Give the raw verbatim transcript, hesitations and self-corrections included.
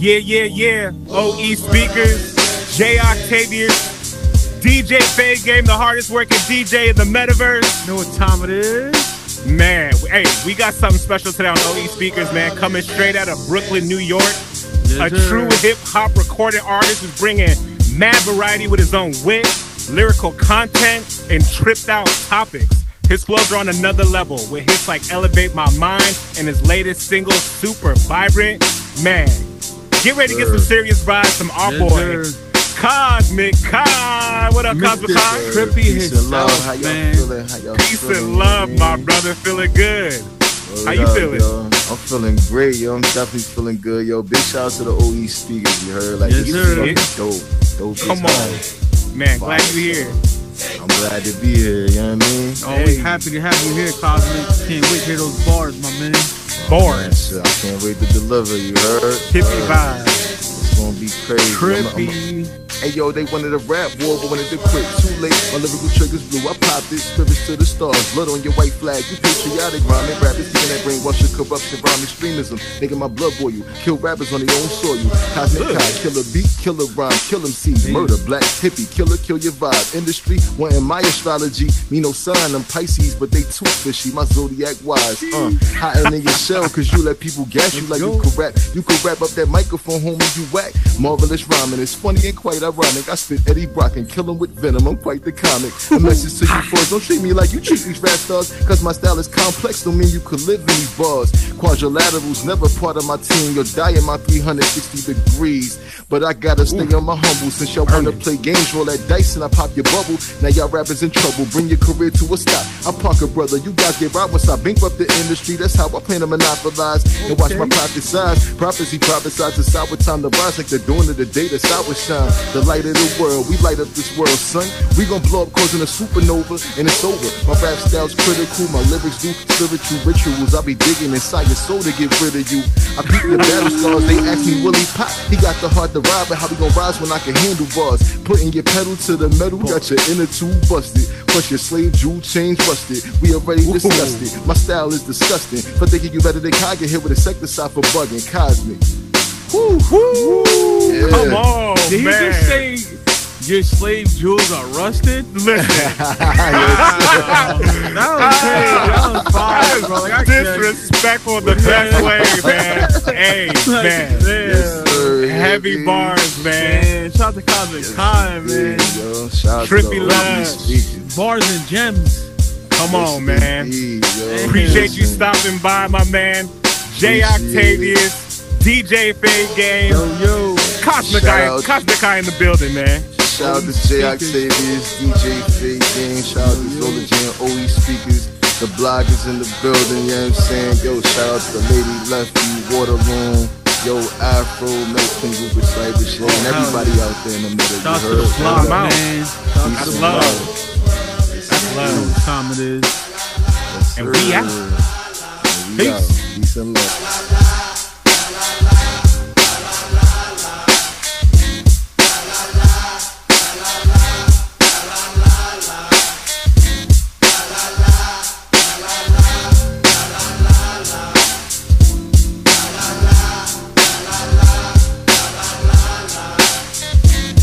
Yeah, yeah, yeah. O E Speakers, Jay Octavius, D J Fade Game, the hardest working D J in the metaverse. Know what time it is? Man, hey, we got something special today on O E Speakers, man. Coming straight out of Brooklyn, New York. A true hip-hop recorded artist is bringing mad variety with his own wit, lyrical content, and tripped-out topics. His flows are on another level with hits like Elevate My Mind and his latest single, Super Vibrant. Man, get ready to get some serious vibes from our yes, boy, sir. Kosmic Ky. What up, Kosmic Ky? Trippy Peace and love, how y'all feeling? How y'all Peace feeling, and love, man? My brother. Feeling good. What how you up, feeling? Yo? I'm feeling great, yo. I'm definitely feeling good, yo. Big shout out to the O E Speakers, you heard? Like, yes, it's dope. dope. Come on. Man, glad you're here. I'm glad to be here, you know what I mean? Always hey. happy to have you here, Cosmic. Can't wait to hear those bars, my man. Bars? Oh, man, I can't wait to deliver, you heard? Hippie vibes. It's gonna be crazy. Trippy. I'm, I'm, Hey yo, they wanted a rap war, but wanted to quit too late. My lyrical triggers blew, I popped it, privilege to the stars. Blood on your white flag, you patriotic rhyming rappers, even that brainwash your corruption, rhyme extremism. Nigga, my blood boil you, kill rappers on their own soil. Cosmic Ky, killer beat, killer rhyme, kill M C, murder, black hippie, killer, kill your vibe. Industry, wanting my astrology, me no sign, I'm Pisces, but they too fishy, my zodiac wise. Uh, hiding in your shell, cause you let people gas you like you could rap. You could wrap up that microphone, homie, you whack. Marvelous rhyming, it's funny and quite ironic. I spit Eddie Brock and kill him with venom. I'm quite the comic. A message to you boys, don't treat me like you treat these rap stars, cause my style is complex, don't mean you could live in these bars. Quadrilaterals never part of my team, you'll die in my three hundred sixty degrees, but I gotta stay Ooh. on my humble. Since y'all wanna play games, roll that dice and I pop your bubble. Now y'all rappers in trouble, bring your career to a stop. I'm Parker, brother, you guys get robbed once I bankrupt the industry. That's how I plan to monopolize and watch my profit size. Prophecy prophesies it's our time to rise, like the dawn of the day, the sun will shine. The light of the world, we light up this world, son. We gon' blow up causing a supernova, and it's over. My rap style's critical, my lyrics do spiritual rituals. I be digging inside your soul to get rid of you. I beat the battle stars, they ask me will he pop. He got the heart to ride, but how we gon' rise when I can handle bars? Putting your pedal to the metal, got your inner tube busted. Plus your slave jewel chains rusted. We already discussed it, my style is disgusting, but thinking you better than Kai, get hit with insecticide for bugging. Cosmic. Woo, woo. Yeah. Come on, Did man. Did he just say your slave jewels are rusted? Listen. That was crazy. That was fire, bro. Like, disrespectful the best way, man. Hey, man. Yes, sir, Heavy yes, bars, man. man. Shout out to Kosmic yes, Ky, man. Trippy love. Bars and gems. Come yes, on, man. Indeed, hey, Appreciate yes, you man. stopping by, my man. Jay Octavius. D J Fade Game, yo, yo. Kosmic Ky in the building, man. Shout out to Jay Octavius, D J Fade Game, shout out to Zola Jam, O E Speakers, the bloggers in the building, you know what I'm saying? Yo, shout out to Lady Lefty, Waterloom, yo, Afro, no single with cyber shit, and everybody out there in the middle. Shout out to the vlog, man. That's love. That's love. Time it is. And we out. Peace. Peace and love.